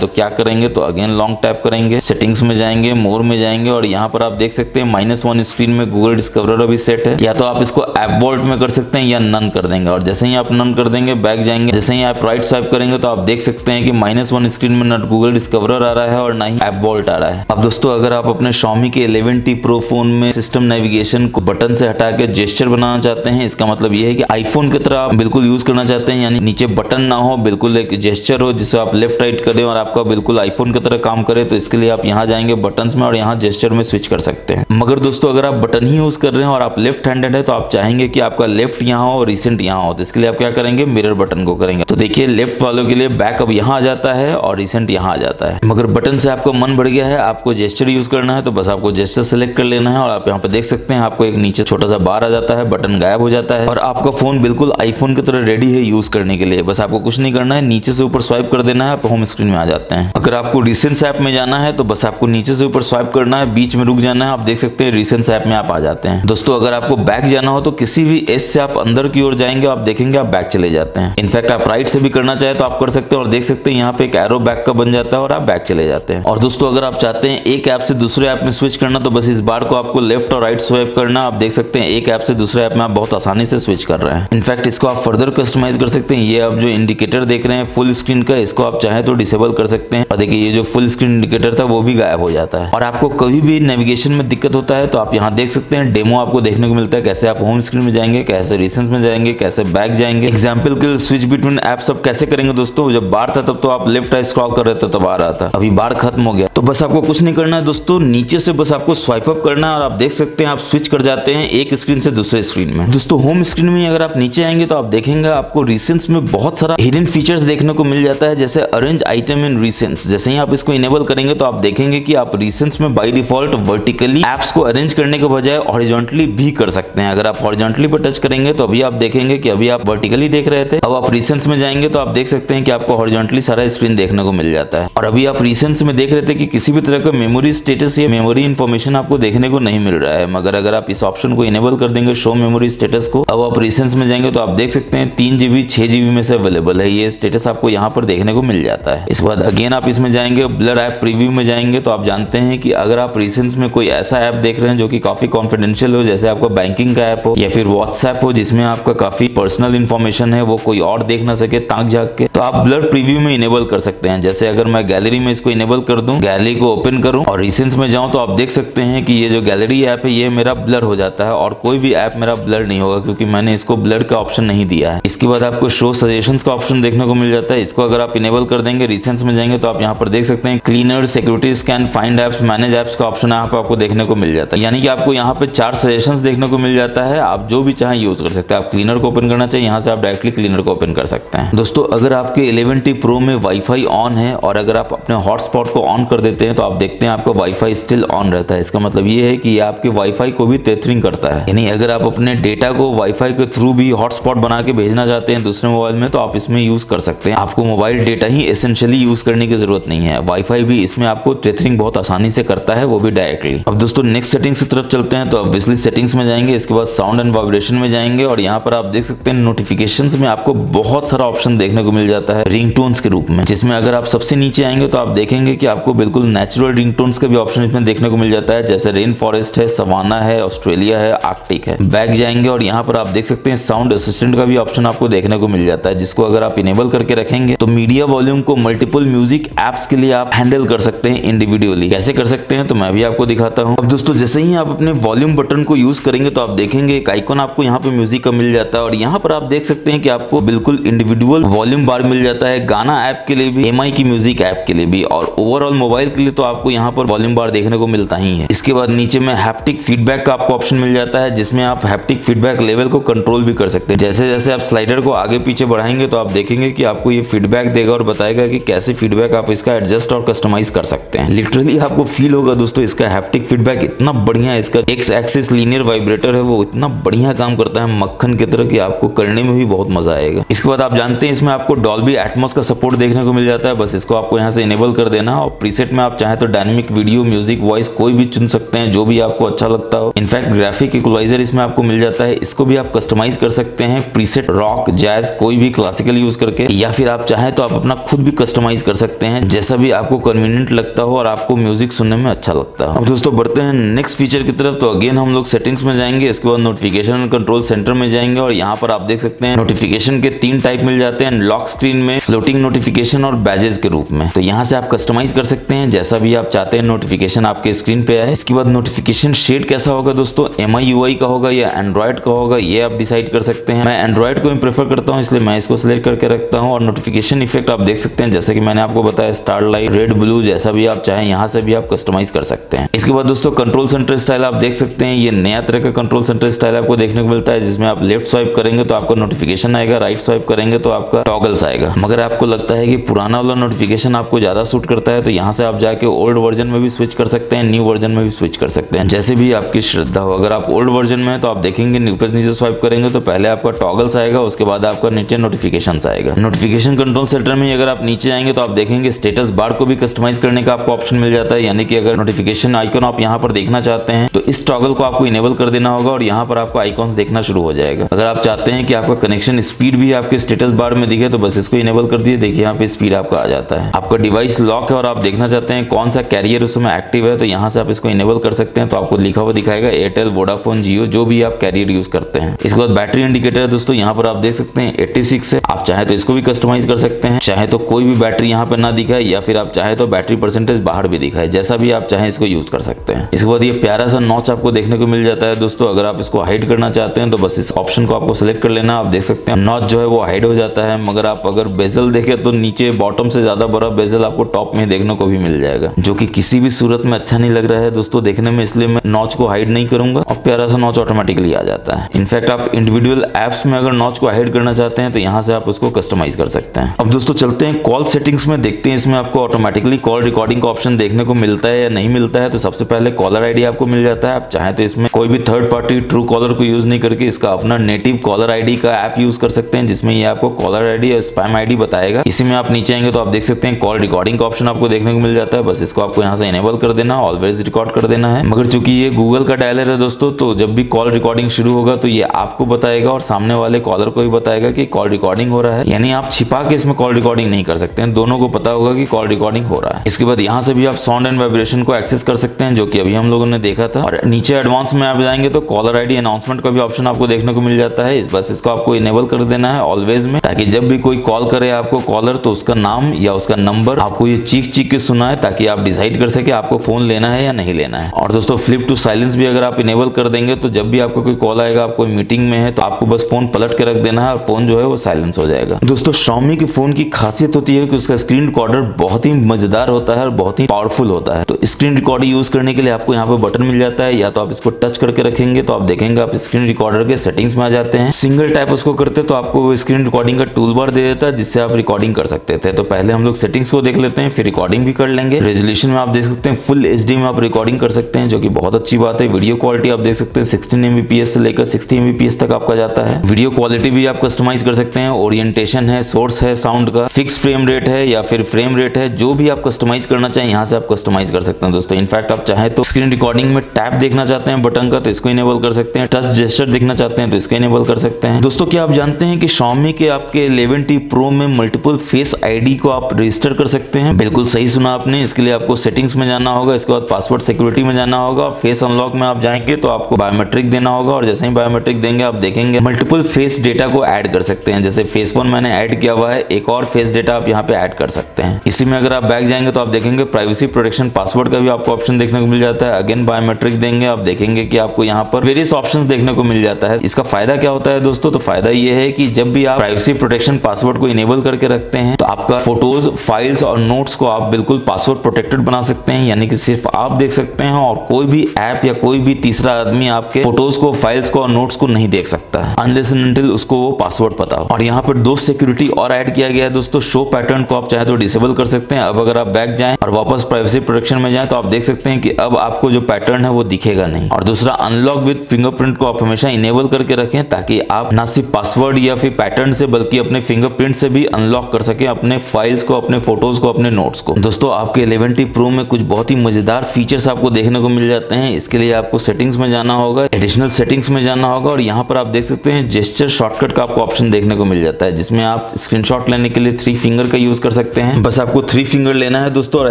तो क्या करेंगे, तो अगेन लॉन्ग टैप करेंगे, सेटिंग्स में जाएंगे, मोर में जाएंगे और यहाँ पर आप देख सकते हैं -1 स्क्रीन में गूगल डिस्कवर अभी सेट है। या तो आप इसको ऐप वॉल्ट में कर सकते हैं या नन कर देंगे। और जैसे ही आप नन कर देंगे, बैक जाएंगे, जैसे ही आप राइट स्वाइप करेंगे तो आप देख सकते हैं कि -1 स्क्रीन में ना गूगल डिस्कवर आ रहा है और ना ही ऐप वॉल्ट आ रहा है। अब दोस्तों अगर आप अपने Xiaomi के 11T Pro फोन में सिस्टम नेविगेशन को बटन से हटा के जेस्चर बनाना चाहते हैं, इसका मतलब यह है कि आईफोन की तरह आप बिल्कुल यूज करना चाहते हैं, यानी नीचे बटन ना हो, बिल्कुल एक जेस्चर हो जिससे आप लेफ्ट राइट करें और आपका बिल्कुल आईफोन की तरह काम करे, तो इसके लिए आप यहाँ जाएंगे बटन्स में और यहाँ जेस्चर में स्विच कर सकते हैं। मगर दोस्तों अगर आप बटन ही यूज कर रहे हैं और आप लेफ्ट हैंडेड है तो आप चाहेंगे कि आपका लेफ्ट यहाँ हो और रिसेंट यहाँ हो, तो इसके लिए आप क्या करेंगे, मिरर बटन को करेंगे। तो देखिए लेफ्ट वालों के लिए बैक अब यहाँ आ जाता है और रिसेंट यहाँ आ जाता है। मगर बटन से आपको मन बढ़ गया है, आपको जेस्चर यूज करना है, तो बस आपको जेस्चर सेलेक्ट कर लेना है और आप यहाँ पे देख सकते हैं आपको एक नीचे छोटा सा बार आ जाता है, बटन गायब हो जाता है और आपका फोन बिल्कुल आईफोन की तरह रेडी है यूज करने के लिए। बस आपको कुछ नहीं करना है, नीचे से ऊपर स्वाइप कर देना है, आप होम स्क्रीन में आ जाते हैं। अगर आपको रिसेंट ऐप में जाना है तो बस आपको नीचे से ऊपर स्वाइप करना है, बीच में रुक जाना है, आप देख सकते हैं रिसेंट ऐप में आप आ जाते हैं। दोस्तों अगर आपको बैक जाना हो तो किसी भी एस से आप अंदर की ओर जाएंगे, आप देखेंगे आप बैक चले जाते हैं। इनफैक्ट आप राइट से भी करना चाहे तो आप कर सकते हैं और देख सकते हैं यहाँ पे एक एरो बैक का बन जाता है और आप बैक चले जाते हैं। और दोस्तों अगर आप चाहते हैं एक ऐप से दूसरे ऐप में स्विच करना तो बस इस बार को आपको लेफ्ट और राइट स्वाइप करना, आप देख सकते हैं एक ऐप से दूसरे ऐप में आप बहुत आसानी से स्विच कर रहे हैं। इनफैक्ट इसको आप फर्दर कस्टमाइज कर सकते हैं। ये आप जो इंडिकेटर देख रहे हैं फुल स्क्रीन का, इसको आप चाहे तो डिसेबल कर सकते हैं और देखिए ये जो फुल स्क्रीन इंडिकेटर था वो भी गायब हो जाता है। और आपको कभी भी नेविगेशन में दिक्कत होता है तो आप यहाँ देख सकते हैं डेमो आपको देखने को मिलता है, कैसे आप होम स्क्रीन में जाएंगे, कैसे रिसेंट में जाएंगे, कैसे बैक जाएंगे, एग्जाम्पल के स्विच बिटवीन ऐप्स आप कैसे करेंगे। दोस्तों जब बार था तब तो आप लेफ्ट राइट स्क्रॉल कर रहे थे तब आ रहा था, अभी बार खत्म हो गया तो बस आपको कुछ नहीं करना है दोस्तों, नीचे से बस आपको स्वाइप अप करना है और आप देख सकते हैं आप स्विच कर जाते हैं एक स्क्रीन से दूसरे स्क्रीन में। दोस्तों होम स्क्रीन में अगर आप नीचे आएंगे तो आप देखेंगे आपको रिसेंट्स में बहुत सारा हिडन फीचर्स देखने को मिल जाता है, जैसे अरेंज आइटम इन रिसेंट्स। जैसे ही आप इसको इनेबल करेंगे तो आप देखेंगे कि आप रिसेंट्स में बाय डिफॉल्ट वर्टिकली एप्स को अरेंज करने के बजाय हॉरिजॉन्टली भी कर सकते हैं। अगर आप हॉरिजॉन्टली पर टच करेंगे तो अभी आप देखेंगे कि अभी आप वर्टिकली देख रहे थे, अब आप रिसेंट्स में जाएंगे तो आप देख सकते हैं कि आपको हॉरिजॉन्टली सारा स्क्रीन देखने को मिल जाता है। और अभी आप रिसेंट्स में देख रहे थे कि किसी भी तरह का मेमोरी स्टेटस या मेमोरी इन्फॉर्मेशन आपको देखने को नहीं मिल रहा है, मगर अगर आप इस ऑप्शन को इनेबल कर देंगे शो मेमोरी स्टेटस को, अब आप रिसेंट्स में जाएंगे तो आप देख सकते हैं 3 GB 6 GB में से अवेलेबल है, ये स्टेटस आपको यहाँ पर देखने को मिल जाता है। इसके बाद अगेन आप इसमें जाएंगे ब्लर ऐप प्रीव्यू में जाएंगे तो आप जानते हैं कि अगर आप रिसेंट्स में कोई ऐसा ऐप देख रहे हैं जो कि काफी कॉन्फिडेंशियल हो, जैसे आपका बैंकिंग का ऐप हो या फिर व्हाट्सएप हो जिसमें आपका काफी पर्सनल इन्फॉर्मेशन है, वो कोई और देख ना सके ताक झाक के, तो आप ब्लर प्रीव्यू में इनेबल कर सकते हैं। जैसे अगर मैं गैलरी में इसको इनेबल कर दूं, गैलरी को ओपन करूं और रिसेंट्स में जाऊं तो आप देख सकते हैं कि ये जो गैलरी ऐप है ये मेरा ब्लर हो जाता है और कोई भी ऐप मेरा ब्लर नहीं होगा क्योंकि मैंने इसको ब्लर का ऑप्शन नहीं दिया है। इसके बाद आपको शो सजेशंस का ऑप्शन देखने को मिल जाता है, इसको अगर आप इनेबल कर देंगे रिसेंट्स में जाएंगे तो आप यहाँ पर देख सकते हैं cleaner, security scan, find apps, manage apps का ऑप्शन यहाँ पर आपको देखने को मिल जाता है। यानी कि आपको यहाँ पे 4 सजेशंस देखने को मिल जाता है, आप जो भी चाहे यूज कर सकते हैं। आप क्लीनर को ओपन करना चाहिए, यहाँ से आप डायरेक्टली क्लीनर को ओपन कर सकते हैं। दोस्तों अगर आपके 11T Pro में वाईफाई ऑन है और अगर आप अपने हॉटस्पॉट को ऑन कर देते हैं तो आप देखते हैं आपका वाईफाई स्टिल ऑन रहता है, इसका मतलब ये है कि आपके वाईफाई को भी टेथरिंग करता है, यानी अगर आप अपने डेटा को वाईफाई के थ्रू भी हॉटस्पॉट बना के भेजना चाहते हैं दूसरे मोबाइल में तो आप इसमें यूज कर सकते हैं। आपको मोबाइल डेटा ही एसेंशियली यूज करने की जरूरत नहीं है, वाईफाई भी इसमें आपको टेथरिंग बहुत आसानी से करता है, वो भी डायरेक्टली। अब दोस्तों नेक्स्ट सेटिंग्स की तरफ चलते हैं तो ऑब्वियसली सेटिंग्स में जाएंगे, इसके बाद साउंड एंड वाइब्रेशन कॉन्फ़िगरेशन में जाएंगे और यहाँ पर आप देख सकते हैं नोटिफिकेशंस में आपको बहुत सारा ऑप्शन देखने को मिल जाता है रिंगटोन्स के रूप में, जिसमें अगर आप सबसे नीचे आएंगे तो आप देखेंगे कि आपको बिल्कुल नेचुरल रिंगटोन्स का भी ऑप्शन इसमें देखने को मिल जाता है, जैसे रेन फॉरेस्ट है, सवाना है, ऑस्ट्रेलिया है, आर्कटिक है। बैक जाएंगे और यहाँ पर आप देख सकते हैं साउंड असिस्टेंट का भी ऑप्शन आपको देखने को मिल जाता है, जिसको अगर आप इनेबल करके रखेंगे तो मीडिया वॉल्यूम को मल्टीपल म्यूजिक एप्स के लिए आप हैंडल कर सकते हैं इंडिविजुअली। कैसे कर सकते हैं तो मैं भी आपको दिखाता हूँ। अब दोस्तों जैसे ही आप अपने वॉल्यूम बटन को यूज करेंगे तो आप देखेंगे एक आइकॉन आपको यहाँ पे म्यूजिक का मिल जाता है और यहाँ पर आप देख सकते हैं कि आपको बिल्कुल इंडिविजुअल वॉल्यूम बार मिल जाता है, गाना ऐप के लिए भी, एमआई की म्यूजिक ऐप के लिए भी, और ओवरऑल मोबाइल के लिए तो आपको यहाँ पर वॉल्यूम बार देखने को मिलता ही है। इसके बाद नीचे में हैप्टिक फीडबैक का आपको ऑप्शन मिल जाता है, जिसमें आप हैप्टिक फीडबैक लेवल को कंट्रोल भी कर सकते हैं। जैसे जैसे आप स्लाइडर को आगे पीछे बढ़ाएंगे तो आप देखेंगे कि आपको ये फीडबैक देगा और बताएगा कि कैसे फीडबैक आप इसका एडजस्ट और कस्टमाइज कर सकते हैं। लिटरली आपको फील होगा दोस्तों इसका हैप्टिक फीडबैक इतना बढ़िया है, इसका एक्स एक्सिस लीनियर वाइब्रेटर है वो इतना बढ़िया काम करता है मक्खन की तरह कि आपको करने में भी बहुत मजा आएगा। इसके बाद आप जानते हैं इसमें आपको डॉल्बी एटमॉस का सपोर्ट देखने को मिल जाता है, बस इसको आपको यहाँ से इनेबल कर देना और प्रीसेट में आप चाहे तो डायनेमिक वीडियो, म्यूजिक, वॉइस कोई भी चुन सकते हैं जो भी आपको अच्छा लगता हो। इनफैक्ट ग्राफिक इक्वलाइजर इसमें आपको मिल जाता है, इसको भी आप कस्टमाइज कर सकते हैं प्रीसेट रॉक, जैज, कोई भी क्लासिकल यूज करके, या फिर आप चाहे तो आप अपना खुद भी कस्टमाइज कर सकते हैं जैसा भी आपको कन्वीनियंट लगता हो और आपको म्यूजिक सुनने में अच्छा लगता हो। अब दोस्तों बढ़ते हैं नेक्स्ट फीचर की तरफ। तो अगेन हम लोग सेटिंग्स में जाएंगे, इसके बाद नोटिफिकेशन कंट्रोल सेंटर में जाएंगे और यहाँ पर आप देख सकते हैं नोटिफिकेशन के तीन टाइप मिल जाते हैं, लॉक स्क्रीन में, फ्लोटिंग नोटिफिकेशन और बैजेस के रूप में। तो यहाँ से आप कस्टमाइज कर सकते हैं जैसा भी आप चाहते हैं नोटिफिकेशन आपके स्क्रीन पे आए। इसके बाद नोटिफिकेशन शेड कैसा होगा दोस्तों, MIUI का होगा या एंड्रॉइड का होगा, ये आप डिसाइड कर सकते हैं। मैं एंड्रॉइड को ही प्रेफर करता हूँ इसलिए मैं इसको सिलेक्ट करके रखता हूँ। और नोटिफिकेशन इफेक्ट आप देख सकते हैं जैसे कि मैंने आपको बताया स्टारलाइट, रेड, ब्लू, जैसा भी आप चाहें यहाँ से भी आप कस्टमाइज कर सकते हैं। इसके बाद दोस्तों कंट्रोल सेंटर स्टाइल आप देख सकते हैं, ये नया तरह का कंट्रोल सेंटर स्टाइल आपको देखने को मिलता है, जिसमें आप लेफ्ट स्वाइप करेंगे तो आपका नोटिफिकेशन आएगा, राइट स्वाइप करेंगे तो आपका टॉगल्स आएगा। मगर आपको लगता है कि पुराना वाला नोटिफिकेशन आपको ज्यादा सूट करता है तो यहाँ से आप जाके ओल्ड वर्जन में भी स्विच कर सकते हैं, न्यू वर्जन में भी स्विच कर सकते हैं, जैसे भी आपकी श्रद्धा हो। अगर आप ओल्ड वर्जन में है तो आप देखेंगे न्यू पर नीचे स्वाइप करेंगे तो पहले आपका टॉगल्स आएगा, उसके बाद आपका नीचे नोटिफिकेशन आएगा। नोटिफिकेशन कंट्रोल सेंटर में अगर आप नीचे आएंगे तो आप देखेंगे स्टेटस बार को भी कस्टमाइज करने का आपको ऑप्शन मिल जाता है, यानी कि अगर नोटिफिकेशन आइकन आप यहाँ पर देखना चाहते हैं तो इस टॉगल को आपको इनेबल कर देना होगा और यहाँ पर आपको आइकॉन्स देखना शुरू हो जाएगा। अगर आप चाहते हैं कि आपका कनेक्शन स्पीड भी आपके स्टेटस बार में दिखे तो बस इसको इनेबल कर दिए, देखिए यहाँ पे स्पीड आपका आ जाता है। आपका डिवाइस लॉक है और आप देखना चाहते हैं कौन सा कैरियर उसमें एक्टिव है तो यहाँ से आप इसको इनेबल कर सकते हैं, तो आपको लिखा हुआ दिखाएगा एयरटेल, वोडाफोन, जियो, जो भी आप कैरियर यूज करते हैं। इसके बाद बैटरी इंडिकेटर दोस्तों यहाँ पर आप देख सकते हैं 86 है, आप चाहे तो इसको भी कस्टमाइज कर सकते हैं, चाहे तो कोई भी बैटरी यहाँ पर ना दिखाए या फिर आप चाहे तो बैटरी परसेंटेज बाहर भी दिखाए, जैसा भी आप चाहे इसको यूज कर सकते हैं। इसके बाद ये प्यारा सा नॉच आपको देखने को मिल जाता है दोस्तों, अगर आप इसको हाइड करना चाहते हैं तो बस इस ऑप्शन को आपको सिलेक्ट कर लेना, आप देख सकते हैं नॉच जो है वो हाइड हो जाता है। मगर आप अगर बेजल देखे तो नीचे बॉटम से ज्यादा बड़ा बेजल आपको टॉप में देखने को भी मिल जाएगा, जो कि किसी भी सूरत में अच्छा नहीं लग रहा है दोस्तों देखने में, इसलिए मैं नॉच को हाइड नहीं करूंगा और प्यारा सा नॉच ऑटोमेटिकली आ जाता है। इनफैक्ट आप इंडिविजुअल एप्स में अगर नॉच को हाइड करना चाहते हैं तो यहाँ से आप उसको कस्टमाइज कर सकते हैं। अब दोस्तों चलते हैं कॉल सेटिंग्स में, देखते हैं इसमें आपको ऑटोमेटिकली कॉल रिकॉर्डिंग का ऑप्शन देखने को मिलता है या नहीं मिलता है। तो सबसे पहले कॉलर आईडी आपको मिल जाता है, आप चाहे तो इसमें कोई भी थर्ड पार्टी ट्रू कॉलर को यूज नहीं करके इसका अपना नेटिव कॉलर आईडी का ऐप यूज कर सकते हैं, जिसमें ये आपको कॉलर आईडी और स्पैम आईडी बताएगा। इसी में आप नीचे आएंगे तो आप देख सकते हैं कॉल रिकॉर्डिंग का ऑप्शन आपको देखने को मिल जाता है, बस इसको आपको यहाँ से इनेबल कर देना, ऑलवेज रिकॉर्ड कर देना है। मगर चूंकि ये गूगल का डायलर है दोस्तों तो जब भी कॉल रिकॉर्डिंग शुरू होगा तो ये आपको बताएगा और सामने वाले कॉलर को भी बताएगा कि कॉल रिकॉर्डिंग हो रहा है, यानी आप छिपा के इसमें कॉल रिकॉर्डिंग नहीं कर सकते हैं, दोनों को पता होगा कि कॉल रिकॉर्डिंग हो रहा है। इसके बाद यहाँ से भी आप साउंड एंड वाइब्रेशन को एक्सेस कर सकते हैं, जो कि अभी हम लोगों ने देखा था। और नीचे एडवांस में आप जाएंगे तो कॉलर आईडी अनाउंसमेंट का भी ऑप्शन आपको देखने को मिल जाता है, बस इसको आपको इनेबल कर देना है ऑलवेज में, ताकि जब भी कोई कॉल करे आपको कॉलर तो उसका नाम या उसका नंबर आपको ये चीख चीख के सुनाए, ताकि आप डिसाइड कर सके आपको फोन लेना है या नहीं लेना है। और दोस्तों फ्लिप टू साइलेंस भी अगर आप इनेबल कर देंगे तो जब भी आपको कोई कॉल आएगा, आप कोई मीटिंग में है तो आपको बस फोन पलट के रख देना है और फोन जो है वो साइलेंस हो जाएगा। दोस्तों Xiaomi के फोन की खासियत होती है कि उसका स्क्रीन रिकॉर्डर बहुत ही मजेदार होता है और बहुत ही पावरफुल होता है। तो स्क्रीन रिकॉर्डर यूज करने के लिए आपको यहाँ पे बटन मिल जाता है, या तो आप इसको टच करके रखेंगे तो आप देखेंगे आप स्क्रीन रिकॉर्डर के सेटिंग्स में आ जाते हैं। सिंगल टैप उसको करते तो आपको वो स्क्रीन रिकॉर्डिंग का टूल बार दे देता जिससे आप रिकॉर्डिंग कर सकते थे। तो पहले हम लोग सेटिंग्स को देख लेते हैं, फिर रिकॉर्डिंग भी कर लेंगे। रेजोल्यूशन में आप देख सकते हैं फुल एचडी में आप रिकॉर्डिंग कर सकते हैं, जो कि बहुत अच्छी बात है। वीडियो क्वालिटी आप देख सकते हैं 16 Mbps से लेकर 60 Mbps तक आपका जाता है। वीडियो क्वालिटी भी आप कस्टमाइज कर सकते हैं, ओरिएंटेशन है, सोर्स है साउंड का, फिक्स फ्रेम रेट है या फिर फ्रेम रेट है, जो भी आप कस्टमाइज करना चाहें यहाँ से आप कस्टमाइज कर सकते हैं दोस्तों। इनफैक्ट आप चाहे तो स्क्रीन रिकॉर्डिंग में टैप देखना चाहते हैं बटन का तो इसको इनेबल कर सकते हैं, टच जेस्चर देखना चाहते हैं तो इसको इनेबल कर सकते हैं। दोस्तों क्या आप जानते हैं कि Xiaomi के आपके 11T Pro में मल्टीपल फेस आईडी को आप रजिस्टर कर सकते हैं। बिल्कुल सही सुना आपने। इसके लिए आपको सेटिंग्स में जाना होगा, इसके बाद पासवर्ड सिक्योरिटी में जाना होगा, फेस अनलॉक में आप जाएंगे तो आपको बायोमेट्रिक देना होगा और जैसे ही बायोमेट्रिक देंगे आप देखेंगे मल्टीपल फेस डेटा को ऐड कर सकते हैं। जैसे फेस 1 मैंने ऐड किया हुआ है, एक और फेस डेटा आप यहाँ पे ऐड कर सकते हैं। इसी में अगर आप बैक जाएंगे तो आप देखेंगे प्राइवेसी प्रोटेक्शन पासवर्ड का भी आपको ऑप्शन देखने को मिल जाता है। अगेन बायोमेट्रिक देंगे, आप देखेंगे कि आपको यहाँ पर वेरियस ऑप्शन देखने को मिल जाता है। इसका फायदा क्या होता है दोस्तों? तो फायदा ये है कि जब भी आप प्राइवेसी प्रोटेक्शन पासवर्ड को इनेबल करके रखते हैं तो आपका फोटोज, फाइल्स और नोट्स को आप बिल्कुल पासवर्ड प्रोटेक्टेड बना सकते हैं, यानी कि सिर्फ आप देख सकते हैं और कोई भी ऐप या कोई भी तीसरा आदमी आपके फोटोज को, फाइल्स को और नोट्स को नहीं देख सकता है अनलेस एंड अनटिल उसको वो पासवर्ड पता हो। और यहाँ पर दो सिक्योरिटी और ऐड किया गया है दोस्तों। शो पैटर्न को आप चाहे तो डिसेबल कर सकते हैं। अब अगर आप बैक जाएं और वापस प्राइवेसी प्रोटेक्शन में जाएं तो आप देख सकते हैं कि अब आपको जो पैटर्न है वो दिखेगा नहीं। और दूसरा अनलॉक विद फिंगरप्रिंट को आप हमेशा इनेबल करके रखें ताकि आप ना सिर्फ पासवर्ड या फिर पैटर्न से बल्कि अपने फिंगरप्रिंट से भी अनलॉक कर सके अपने फाइल्स को, अपने फोटोज को, अपने नोट्स को। दोस्तों आपके 11T Pro में कुछ बहुत ही मजेदार फीचर्स आपको देखने को मिल जाते हैं। इसके लिए आपको सेटिंग्स में जाना होगा, एडिशनल सेटिंग्स में जाना होगा और यहाँ पर आप देख सकते हैं जेस्चर शॉर्टकट का आपको ऑप्शन देखने को मिल जाता है, जिसमें आप स्क्रीनशॉट लेने के लिए 3 फिंगर का यूज कर सकते हैं। बस आपको 3 फिंगर लेना है दोस्तों और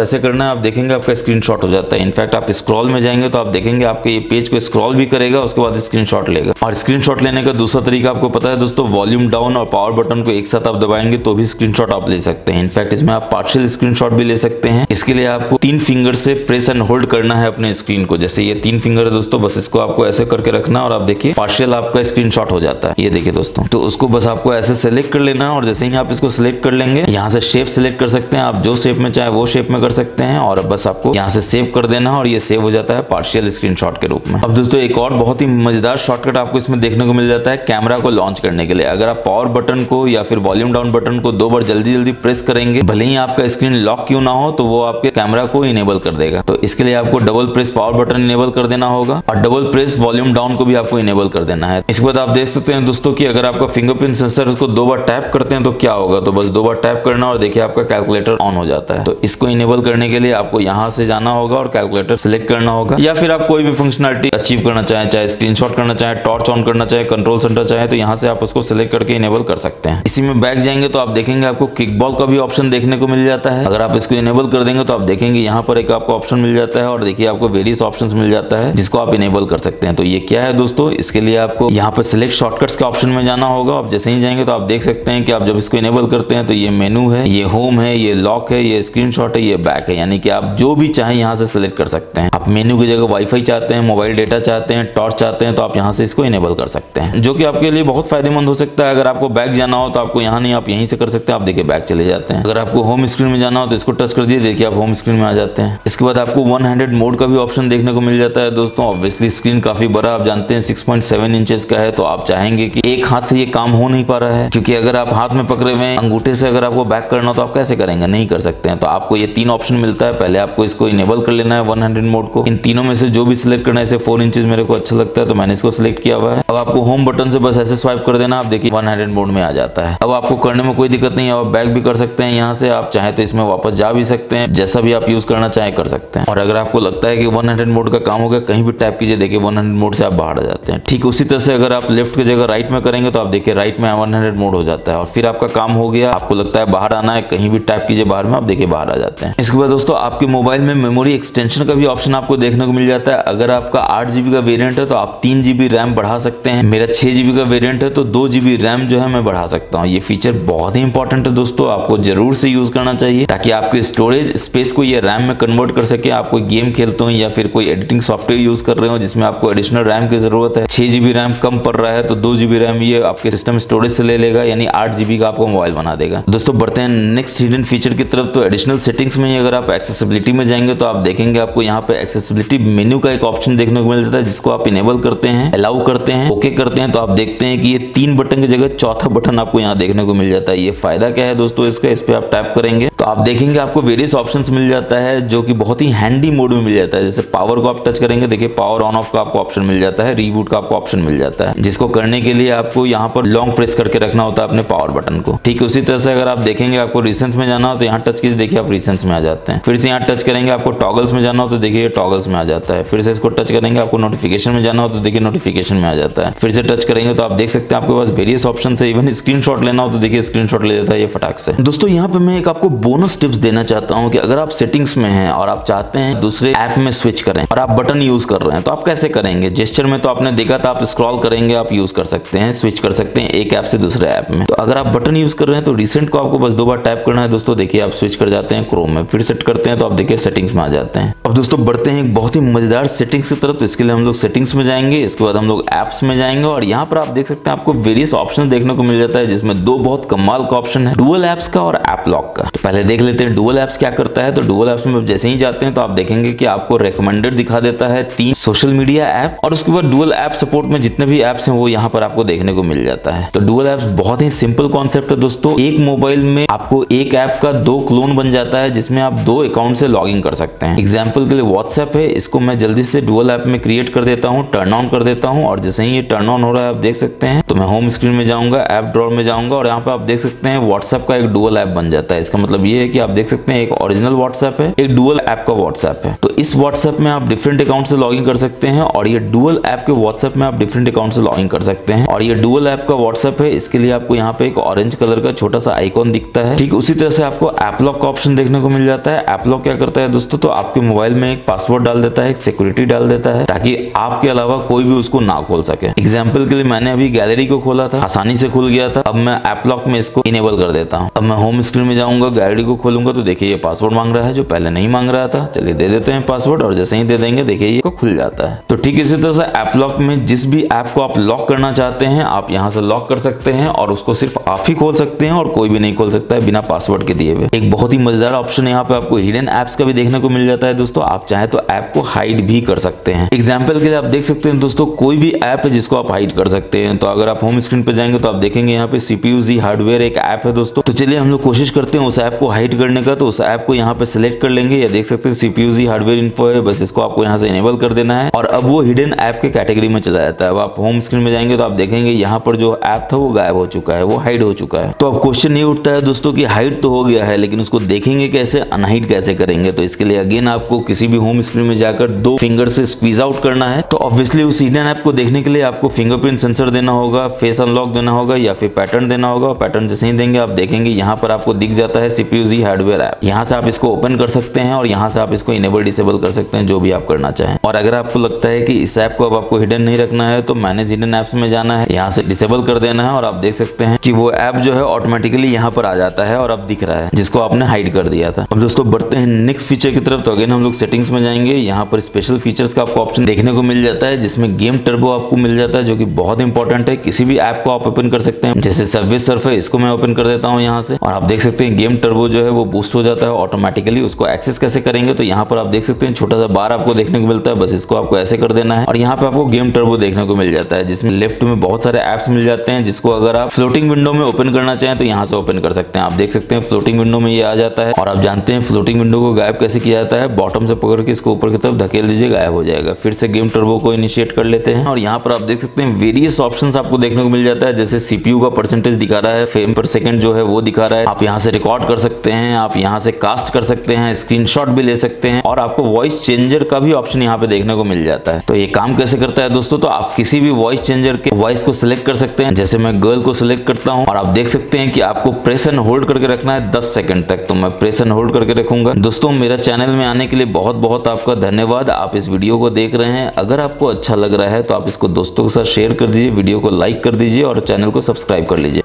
ऐसे करना है, आप देखेंगे आपका स्क्रीनशॉट हो जाता है। इनफैक्ट आप स्क्रॉल में जाएंगे तो आप देखेंगे आपके ये पेज को स्क्रॉल भी करेगा, उसके बाद स्क्रीनशॉट लेगा। और स्क्रीनशॉट लेने का दूसरा तरीका आपको पता है दोस्तों, वॉल्यूम डाउन और पावर बटन को एक साथ आप दबाएंगे तो भी स्क्रीनशॉट आप ले सकते हैं। इनफैक्ट इसमें आप पार्शियल स्क्रीनशॉट भी ले सकते हैं। इसके लिए आपको 3 फिंगर से प्रेस एंड होल्ड करना है अपने स्क्रीन को। जैसे ये 3 फिंगर है दोस्तों, बस इसको आपको ऐसे करके रखना और आप देखिए पार्शियल आपका स्क्रीनशॉट हो जाता है। ये देखिए दोस्तों, तो उसको बस आपको ऐसे सेलेक्ट कर लेना और जैसे ही आप इसको सिलेक्ट कर लेंगे यहाँ से शेप सिलेक्ट कर सकते हैं। आप जो शेप में चाहे वो शेप में कर सकते हैं और बस आपको यहाँ से सेव कर देना और ये सेव हो जाता है पार्शियल स्क्रीनशॉट के रूप में। अब दोस्तों एक और बहुत ही मजेदार शॉर्टकट आपको इसमें देखने को मिल जाता है कैमरा को लॉन्च करने के लिए। अगर आप पावर बटन को या फिर वॉल्यूम डाउन बटन को 2 बार जल्दी जल्दी प्रेस करेंगे, भले ही आपका स्क्रीन लॉक क्यों ना हो, तो वो आपके कैमरा को इनेबल कर देगा। तो इसके लिए आपको double press power button enable कर देना होगा और डबल प्रेस वॉल्यूम डाउन को भी आपको इनेबल कर देना है। इसके बाद आप देख सकते हैं दोस्तों कि अगर आपका फिंगरप्रिंट सेंसर उसको 2 बार टैप करते हैं तो क्या होगा। तो बस 2 बार टैप करना और देखिए आपका कैलकुलेटर ऑन हो जाता है। तो इसको इनेबल करने के लिए आपको यहाँ से जाना होगा और कैलकुलेटर सिलेक्ट करना होगा, या फिर आप कोई भी फंक्शनलिटी अचीव करना चाहें, चाहे स्क्रीनशॉट करना चाहे, टॉर्च ऑन करना चाहे, कंट्रोल सेंटर चाहे, तो यहाँ से आप उसको सिलेक्ट करके इनेबल कर सकते हैं। इसी में बैक जाएंगे तो आप देखेंगे आपको किकबॉल का भी ऑप्शन देखने को मिल जाता है। अगर आप इसको इनेबल कर देंगे तो आप देखेंगे यहाँ पर एक आपको ऑप्शन मिल जाता है और देखिए आपको वेरियस ऑप्शंस मिल जाता है जिसको आप इनेबल कर सकते हैं। तो ये क्या है दोस्तों, इसके लिए आपको यहाँ पर सिलेक्ट शॉर्टकट्स के ऑप्शन में जाना होगा। आप जैसे ही जाएंगे तो आप देख सकते हैं कि आप जब इसको इनेबल करते हैं तो ये मेनू है, ये होम है, ये लॉक है, ये स्क्रीनशॉट है, ये बैक है, यानी कि आप जो भी चाहे यहाँ से सिलेक्ट कर सकते हैं। आप मेनू की जगह वाईफाई चाहते हैं, मोबाइल डेटा चाहते हैं, टॉर्च चाहते हैं, तो आप यहाँ से इसको इनेबल कर सकते हैं, जो कि आपके लिए बहुत फायदेमंद हो सकता है। अगर आपको बैक जाना हो तो आपको यहाँ नहीं, आप यहीं से कर सकते हैं। आप देखिए बैक चले जाते हैं। अगर आपको होम स्क्रीन में जाना हो तो इसको टच कर दिए, देखिए आप होम स्क्रीन में आ जाते हैं। इसके बाद आपको 100 मोड का भी ऑप्शन देखने को मिल जाता है दोस्तों। ऑब्वियसली स्क्रीन काफी बड़ा, आप जानते हैं 6.7 इंचेस का है, तो आप चाहेंगे कि एक हाथ से ये काम हो नहीं पा रहा है, क्योंकि अगर आप हाथ में पकड़े हुए अंगूठे से अगर आपको बैक करना हो तो आप कैसे करेंगे, नहीं कर सकते हैं। तो आपको ये 3 ऑप्शन मिलता है, पहले आपको इसको इनेबल कर लेना है 100 मोड को। इन तीनों में से जो भी सिलेक्ट करना है, इसे 4 इंचेस मेरे को अच्छा लगता है तो मैंने इसको सिलेक्ट किया हुआ है। अब आपको होम बटन से बस ऐसे स्वाइप कर देना, आप देखिए 100 मोड में आ जाता है। अब आपको करने में कोई दिक्कत नहीं है, आप बैक भी कर सकते हैं यहाँ से, आप चाहे तो इसमें वापस जा भी सकते हैं, जैसा भी आप यूज करना चाहे कर सकते हैं। और अगर आपको लगता है कि 100 मोड का काम हो गया, कहीं भी टैप कीजिए, देखिए 100 मोड से आप बाहर आ जाते हैं। ठीक उसी तरह से अगर आप लेफ्ट की जगह राइट में करेंगे तो आप देखिए राइट में 100 मोड हो जाता है। और फिर आपका काम हो गया, आपको लगता है बाहर आना है, कहीं भी टैप कीजिए बाहर में, आप देखिए बाहर आ जाते हैं। इसके बाद दोस्तों आपके मोबाइल में मेमोरी एक्सटेंशन का भी ऑप्शन आपको देखने को मिल जाता है। अगर आपका 8 GB का वेरियंट है तो आप 3 GB रैम बढ़ा सकते हैं। मेरा 6 GB का वेरियंट है तो 2 GB रैम जो है मैं बढ़ा सकता हूँ। ये फीचर बहुत ही इंपॉर्टेंट है दोस्तों, आपको जरूर से यूज करना चाहिए ताकि आपके स्टोरेज स्पेस को ये रैम में कन्वर्ट कर सके। आप कोई गेम खेलते हो या फिर कोई एडिटिंग सॉफ्टवेयर यूज कर रहे हो जिसमें आपको एडिशनल रैम की जरूरत है, 6 GB रैम कम पड़ रहा है तो 2 GB रैम ये आपके सिस्टम स्टोरेज से ले लेगा, यानी 8 GB का आपको मोबाइल बना देगा। दोस्तों बढ़ते हैं नेक्स्ट हिडन फीचर की तरफ। तो एडिशनल सेटिंग्स में ही अगर आप एक्सेसिबिलिटी में जाएंगे तो आप देखेंगे आपको यहाँ पे एक्सेसिबिलिटी मेन्यू का एक ऑप्शन देखने को मिल जाता है, जिसको आप इनेबल करते हैं, अलाउ करते हैं, ओके करते हैं, तो आप देखते हैं कि ये 3 बटन की जगह 4था बटन आपको यहाँ देखने को मिल जाता है। ये फायदा क्या है दोस्तों इसका, इस पर आप टैप करेंगे तो आप देखेंगे आपको वेरियस ऑप्शंस मिल जाता है जो कि बहुत ही हैंडी मोड में मिल जाता है। जैसे पावर को आप टच करेंगे, देखिए पावर ऑन ऑफ का आपको ऑप्शन मिल जाता है, रीबूट का आपको ऑप्शन मिल जाता है, जिसको करने के लिए आपको यहाँ पर लॉन्ग प्रेस करके रखना होता है अपने पावर बटन को। ठीक उसी तरह से अगर आप देखेंगे आपको रीसेंस में जाना हो तो यहाँ टच कीजिए, देखिए आप रीसेंस में आ जाते हैं। फिर से यहाँ टच करेंगे आपको टॉगल्स में जाना हो तो देखिए टॉगल्स में आ जाता है। फिर से इसको टच करेंगे आपको नोटिफिकेशन में जाना हो तो देखिए नोटिफिकेशन में आ जाता है। फिर से टच करेंगे तो आप देख सकते हैं आपके पास वेरियस ऑप्शन है। इवन स्क्रीनशॉट लेना हो तो देखिए स्क्रीनशॉट ले लेता है ये फटाक से। दोस्तों यहाँ पे मैं एक आपको बोनस टिप्स देना चाहता हूँ कि अगर आप सेटिंग्स में हैं और आप चाहते हैं दूसरे ऐप में स्विच करें और आप बटन यूज कर रहे हैं तो आप कैसे करेंगे। जेस्चर में तो आपने देखा था आप स्क्रॉल करेंगे आप यूज कर सकते हैं, स्विच कर सकते हैं एक ऐप से दूसरे ऐप में। तो अगर आप बटन यूज कर रहे हैं तो रिसेंट को आपको बस 2 बार टाइप करना है। दोस्तों देखिए आप स्विच कर जाते हैं क्रोम में, फिर सेट करते हैं तो आप देखिए सेटिंग्स में आ जाते हैं। अब दोस्तों बढ़ते हैं एक बहुत ही मजेदार सेटिंग्स की तरफ। तो इसके लिए हम लोग सेटिंग्स में जाएंगे, इसके बाद हम लोग एप्स में जाएंगे और यहाँ पर आप देख सकते हैं आपको वेरियस ऑप्शन देखने को मिल जाता है जिसमें 2 बहुत कमाल का ऑप्शन है, डुअल एप्स का और ऐप लॉक का। तो पहले देख लेते हैं डुअल एप्स क्या करता है। तो डुअल एप्स में जैसे ही जाते हैं तो आप देखेंगे कि आपको रेकमेंडेड दिखा देता है 3 सोशल मीडिया ऐप और उसके बाद डुअल ऐप सपोर्ट में जितने भी एप्स हैं वो यहाँ पर आपको देखने को मिल जाता है। तो डुअल एप्स बहुत ही सिंपल कॉन्सेप्ट है दोस्तों। एक मोबाइल में आपको एक ऐप का 2 क्लोन बन जाता है जिसमें आप 2 अकाउंट से लॉग इन कर सकते हैं। एग्जाम्पल के लिए व्हाट्सएप है, इसको मैं जल्दी से डुअल ऐप में क्रिएट कर देता हूँ, टर्न ऑन कर देता हूँ और जैसे ही ये टर्न ऑन हो रहा है आप देख सकते हैं तो मैं होम स्क्रीन में जाऊंगा, ऐप ड्रॉअर में जाऊंगा और यहाँ पे आप देख सकते हैं व्हाट्सएप का एक डुअल ऐप बन जाता है। इसका मतलब ये है कि आप देख सकते हैं एक ओरिजिनल व्हाट्सएप है, एक डुअल ऐप का व्हाट्सएप है। तो इस व्हाट्सएप में आप डिफरेंट अकाउंट से लॉगिन कर सकते हैं और ये डुअल ऐप के व्हाट्सएप में आप डिफरेंट अकाउंट से लॉगिन कर सकते हैं और ये डुअल ऐप का व्हाट्सएप है। इसके लिए आपको यहाँ पे एक ऑरेंज कलर का छोटा सा आइकॉन दिखता है। ठीक उसी तरह से आपको ऐप लॉक का ऑप्शन देखने को मिल जाता है। ऐप लॉक क्या करता है दोस्तों, तो आपके मोबाइल में एक पासवर्ड डाल देता है, एक सिक्योरिटी डाल देता है ताकि आपके अलावा कोई भी उसको ना खोल सके। एग्जाम्पल के लिए मैंने अभी गैलरी को खोला था, आसानी से खुल गया था। अब मैं ऐप लॉक में इसको इनेबल कर देता हूँ। अब मैं होम स्क्रीन में जाऊंगा, गैलरी को खोलूंगा तो देखिए ये पासवर्ड मांग रहा है जो पहले नहीं मांग रहा था। चलिए दे देते हैं पासवर्ड और जैसे ही दे देंगे देखिए ये खुल जाता है। तो ठीक इसी तरह से ऐप लॉक में जिस भी ऐप को आप लॉक करना चाहते हैं आप यहाँ से लॉक कर सकते हैं और उसको सिर्फ आप ही खोल सकते हैं और कोई भी नहीं खोल सकता है बिना पासवर्ड के दिए हुए। एक बहुत ही मजेदार ऑप्शन यहाँ पे आपको हिडन ऐप्स का भी देखने को मिल जाता है दोस्तों। आप चाहे तो ऐप को हाइड भी कर सकते हैं। एग्जाम्पल के लिए आप देख सकते हैं दोस्तों कोई भी ऐप है जिसको आप हाइड कर सकते हैं। तो अगर आप होम स्क्रीन पे जाएंगे तो आप देखेंगे यहाँ पे CPU Z हार्डवेयर एक ऐप है दोस्तों। तो चलिए हम लोग कोशिश करते हैं उस ऐप को हाइड करने का। तो उस ऐप को यहाँ पे सिलेक्ट कर लेंगे, या देख सकते हैं CPU Z हार्डवेयर इन्फो है, बस इसको आपको यहाँ से इनेबल कर देना है और अब वो हिडन ऐप के कैटेगरी में चला जाता है। अब आप होम स्क्रीन में जाएंगे तो आप देखेंगे यहाँ पर जो ऐप था वो गायब हो चुका है, वो हाइड हो चुका है। तो अब क्वेश्चन ये उठता है दोस्तों की हाइड तो हो गया है लेकिन उसको देखेंगे कैसे, अनहाइड कैसे करेंगे। तो इसके लिए अगेन आपको किसी भी होम स्क्रीन में जाकर 2 फिंगर से स्क्वीज आउट करना है। तो ऑब्वियसली उस हिडन ऐप को देखने के लिए आपको फिंगरप्रिंट सेंसर देना होगा, फेस अनलॉक देना होगा या फिर पैटर्न देना होगा। पैटर्न जैसे ही देंगे आप देखेंगे यहाँ पर आपको दिख जाता है CPU Z हार्डवेयर ऐप। यहाँ से आप इसको ओपन कर सकते हैं और यहाँ से आप इसको इनेबल डिसेबल कर सकते हैं, जो भी आप करना चाहें। और अगर आपको लगता है कि इस ऐप को अब आपको हिडन नहीं रखना है तो मैनेज हिडन ऐप्स में जाना है, यहाँ से डिसेबल कर देना है और आप देख सकते हैं कि वो ऐप जो है ऑटोमेटिकली यहाँ पर आ जाता है और अब दिख रहा है जिसको आपने हाइड कर दिया था। अब दोस्तों बढ़ते हैं नेक्स्ट फीचर की तरफ। तो अगेन हम लोग सेटिंग्स में जाएंगे, यहाँ पर स्पेशल फीचर्स का आपको ऑप्शन देखने को मिल जाता है जिसमें गेम टर्बो आपको मिल जाता है जो कि बहुत इंपॉर्टेंट है। किसी भी ऐप को आप ओपन कर सकते हैं, जैसे सर्विस सर्फ है इसको मैं ओपन कर देता हूँ यहाँ से और आप देख सकते हैं गेम टर्बो जो है वो बूस्ट हो जाता है ऑटोमेटिकली। उसको एक्सेस कैसे करेंगे तो यहाँ पर आप देख सकते हैं छोटा सा बार आपको देखने को मिलता है, बस इसको आपको ऐसे कर देना है और यहाँ पे आपको गेम टर्बो देखने को मिल जाता है जिसमें लेफ्ट में बहुत सारे ऐप्स मिल जाते हैं जिसको अगर आप फ्लोटिंग विंडो में ओपन करना चाहें तो यहाँ से ओपन कर सकते हैं। आप देख सकते हैं फ्लोटिंग विंडो में ये आ जाता है और आप जानते हैं फ्लोटिंग विंडो को गायब कैसे किया जाता है, बॉटम से पकड़ के इसको ऊपर की तरफ धकेल दीजिए, गायब हो जाएगा। फिर से गेम टर्बो को इनिशिएट कर लेते हैं और यहाँ पर आप देख सकते हैं वेरियस ऑप्शन आपको देखने को मिल जाता है, जैसे CPU का परसेंटेज दिखा रहा है, फ्रेम पर सेकंड जो है वो दिखा रहा है। आप यहाँ से रिकॉर्ड कर सकते हैं, आप यहाँ से कास्ट कर सकते हैं, स्क्रीनशॉट भी ले सकते हैं और आपको वॉइस चेंजर का भी ऑप्शन यहाँ पे देखने को मिल जाता है। तो ये काम कैसे करता है दोस्तों, तो आप किसी भी वॉइस चेंजर के वॉइस को सिलेक्ट कर सकते हैं। जैसे मैं गर्ल को सिलेक्ट करता हूँ और आप देख सकते हैं कि आपको प्रेस एंड होल्ड करके रखना है 10 सेकंड तक, तो मैं प्रेस एंड होल्ड करके रखूंगा। दोस्तों मेरा चैनल में आने के लिए बहुत बहुत आपका धन्यवाद। आप इस वीडियो को देख रहे हैं, अगर आपको अच्छा लग रहा है तो आप इसको दोस्तों के साथ शेयर कर दीजिए, वीडियो को लाइक कर दीजिए और चैनल को सब्सक्राइब कर लीजिए।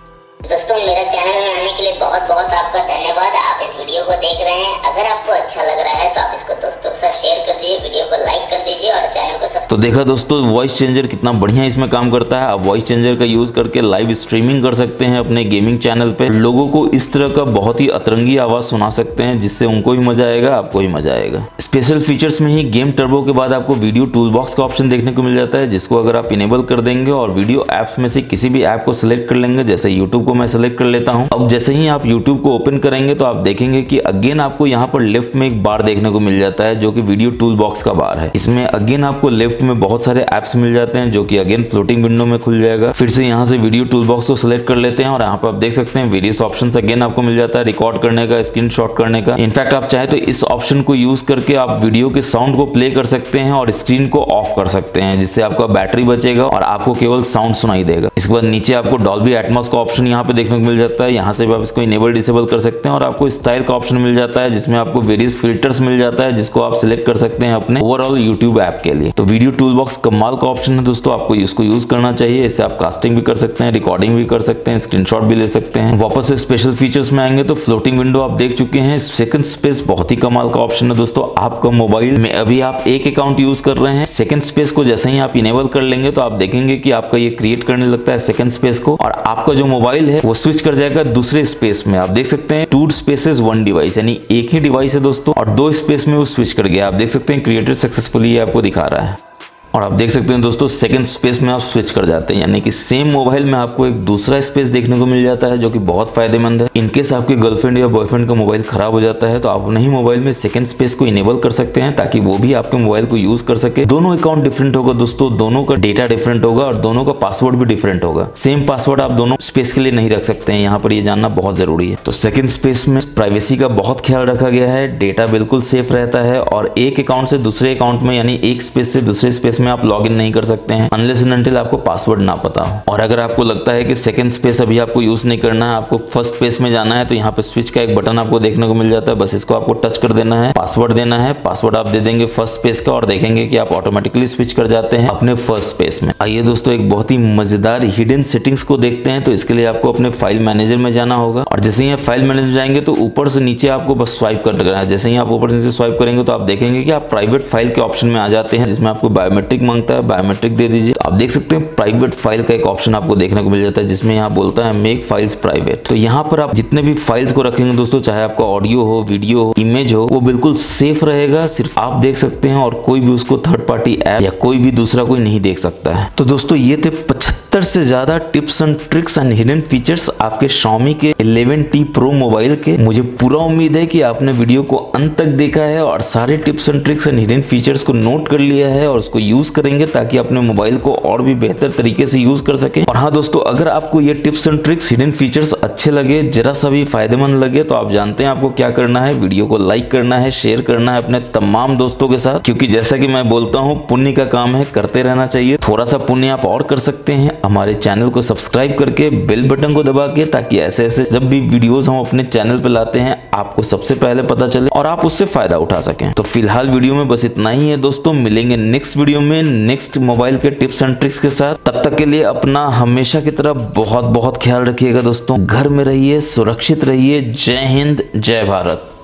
दोस्तों मेरा चैनल में आने के लिए बहुत बहुत आपका धन्यवाद। आप इस वीडियो को देख रहे हैं, अगर आपको अच्छा लग रहा है तो आप इसको दोस्तों के साथ शेयर कर दीजिए, वीडियो को लाइक कर दीजिए और चैनल को तो देखा दोस्तों वॉइस चेंजर कितना बढ़िया इसमें काम करता है। आप वॉइस चेंजर का यूज करके लाइव स्ट्रीमिंग कर सकते हैं अपने गेमिंग चैनल पे, लोगों को इस तरह का बहुत ही अतरंगी आवाज सुना सकते हैं जिससे उनको भी मजा आएगा, आपको भी मजा आएगा। स्पेशल फीचर्स में ही गेम टर्बो के बाद आपको वीडियो टूल बॉक्स का ऑप्शन देखने को मिल जाता है, जिसको अगर आप इनेबल कर देंगे और वीडियो एप्स में से किसी भी ऐप को सिलेक्ट कर लेंगे, जैसे यूट्यूब को मैं सिलेक्ट कर लेता हूँ। अब जैसे ही आप यूट्यूब को ओपन करेंगे तो आप देखेंगे कि अगेन आपको यहाँ पर लेफ्ट में एक बार देखने को मिल जाता है जो कि वीडियो टूल बॉक्स का बार है। इसमें अगेन आपको लेफ्ट में बहुत सारे एप्स मिल जाते हैं जो कि अगेन फ्लोटिंग विंडो में खुल जाएगा। फिर से यहाँ से वीडियो टूल बॉक्स को सिलेक्ट कर लेते हैं और यहाँ पर आप देख सकते हैं वेरियस ऑप्शन अगेन आपको मिल जाता है, रिकॉर्ड करने का, स्क्रीनशॉट करने का। इनफैक्ट आप चाहे तो इस ऑप्शन को यूज करके आप वीडियो के साउंड को प्ले कर सकते हैं और स्क्रीन को ऑफ कर सकते हैं, जिससे आपका बैटरी बचेगा और आपको केवल साउंड सुनाई देगा। इसके बाद नीचे आपको डॉल्बी एटमॉस का ऑप्शन यहाँ पे देखने को मिल जाता है, यहाँ से भी आप इसको इनेबल डिसेबल कर सकते हैं। और आपको स्टाइल का ऑप्शन मिल जाता है जिसमें आपको वेरियस फिल्टर्स मिल जाता है जिसको आप सिलेक्ट कर सकते हैं अपने ओवरऑल यूट्यूब ऐप के लिए। तो वीडियो टूल बॉक्स कमाल का ऑप्शन है दोस्तों, आपको इसको यूज करना चाहिए। इससे आप कास्टिंग भी कर सकते हैं, रिकॉर्डिंग भी कर सकते हैं, स्क्रीनशॉट भी ले सकते हैं। वापस से स्पेशल फीचर्स में आएंगे तो फ्लोटिंग विंडो आप देख चुके हैं। सेकंड स्पेस बहुत ही कमाल का ऑप्शन है दोस्तों। आपका मोबाइल में अभी आप एक अकाउंट यूज कर रहे हैं, सेकंड स्पेस को जैसे ही आप इनेबल कर लेंगे तो आप देखेंगे कि आपका ये क्रिएट करने लगता है सेकंड स्पेस को, और आपका जो मोबाइल है वो स्विच कर जाएगा दूसरे स्पेस में। आप देख सकते हैं टू स्पेसेस वन डिवाइस, यानी एक ही डिवाइस है दोस्तों और दो स्पेस में वो स्विच कर गया। आप देख सकते हैं क्रिएटेड सक्सेसफुली आपको दिखा रहा है। और आप देख सकते हैं दोस्तों सेकंड स्पेस में आप स्विच कर जाते हैं, यानी कि सेम मोबाइल में आपको एक दूसरा स्पेस देखने को मिल जाता है जो कि बहुत फायदेमंद है। इनकेस आपके गर्लफ्रेंड या बॉयफ्रेंड का मोबाइल खराब हो जाता है तो आप उन्हीं मोबाइल में सेकंड स्पेस को इनेबल कर सकते हैं ताकि वो भी आपके मोबाइल को यूज कर सके। दोनों अकाउंट डिफरेंट होगा दोस्तों, दोनों का डेटा डिफरेंट होगा और दोनों का पासवर्ड भी डिफरेंट होगा। सेम पासवर्ड आप दोनों स्पेस के लिए नहीं रख सकते हैं, यहाँ पर ये जानना बहुत जरूरी है। तो सेकंड स्पेस में प्राइवेसी का बहुत ख्याल रखा गया है, डेटा बिल्कुल सेफ रहता है और एक अकाउंट से दूसरे अकाउंट में, यानी एक स्पेस से दूसरे स्पेस में आप लॉगिन नहीं कर सकते हैं अनलेस एंड अनटिल आपको पासवर्ड ना पता हो। और अगर आपको लगता है कि सेकंड स्पेस अभी आपको यूज नहीं करना है, आपको फर्स्ट स्पेस में जाना है, तो यहाँ पे स्विच का एक बटन आपको देखने को मिल जाता है, बस इसको आपको टच कर देना है, पासवर्ड देना है, पासवर्ड आप दे देंगे फर्स्ट स्पेस का और देखेंगे कि आप ऑटोमेटिकली स्विच कर जाते हैं अपने फर्स्ट स्पेस में। आइए दोस्तों एक बहुत ही मजेदार हिडन सेटिंग्स को देखते हैं। तो इसके लिए आपको अपने फाइल मैनेजर में जाना होगा और जैसे ही आप फाइल मैनेजर जाएंगे तो ऊपर से नीचे आपको बस स्वाइप करना है। जैसे ही आप ऊपर से नीचे स्वाइप करेंगे तो आप देखेंगे कि आप प्राइवेट फाइल के ऑप्शन में आ जाते हैं जिसमें आपको बायोमेट्रिक मांगता है, बायोमेट्रिक दे दीजिए। आप देख सकते हैं प्राइवेट फाइल का एक ऑप्शन आपको देखने को मिल जाता है जिसमें यहाँ बोलता है मेक फाइल्स प्राइवेट। तो यहाँ पर आप जितने भी फाइल्स को रखेंगे दोस्तों, चाहे आपका ऑडियो हो, वीडियो हो, इमेज हो, वो बिल्कुल सेफ रहेगा, सिर्फ आप देख सकते हैं और कोई भी उसको थर्ड पार्टी ऐप या कोई भी दूसरा कोई नहीं देख सकता है। तो दोस्तों ये थे 75 से ज्यादा tips and tricks and hidden features आपके Xiaomi के 11T Pro मोबाइल के। मुझे पूरा उम्मीद है कि आपने वीडियो को अंत तक देखा है और सारे tips and tricks and hidden features को नोट कर लिया है और उसको यूज करेंगे ताकि अपने मोबाइल को और भी बेहतर तरीके से यूज कर सके। और हाँ दोस्तों, अगर आपको ये tips and tricks hidden features अच्छे लगे, जरा सा भी फायदेमंद लगे, तो आप जानते हैं आपको क्या करना है, वीडियो को लाइक करना है, शेयर करना है अपने तमाम दोस्तों के साथ, क्योंकि जैसा कि मैं बोलता हूँ पुण्य का काम है, करते रहना चाहिए। थोड़ा सा पुण्य आप और कर सकते हैं हमारे चैनल को सब्सक्राइब करके, बेल बटन को दबा के, ताकि ऐसे ऐसे जब भी वीडियोस हम अपने चैनल पर लाते हैं आपको सबसे पहले पता चले और आप उससे फायदा उठा सकें। तो फिलहाल वीडियो में बस इतना ही है दोस्तों, मिलेंगे नेक्स्ट वीडियो में नेक्स्ट मोबाइल के टिप्स एंड ट्रिक्स के साथ। तब तक के लिए अपना हमेशा की तरह बहुत बहुत ख्याल रखिएगा दोस्तों, घर में रहिए, सुरक्षित रहिए। जय हिंद, जय भारत।